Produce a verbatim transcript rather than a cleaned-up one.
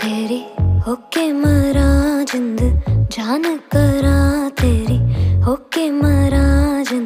तेरी होके मरा जिंद जान करा, तेरी होके मरा जिंद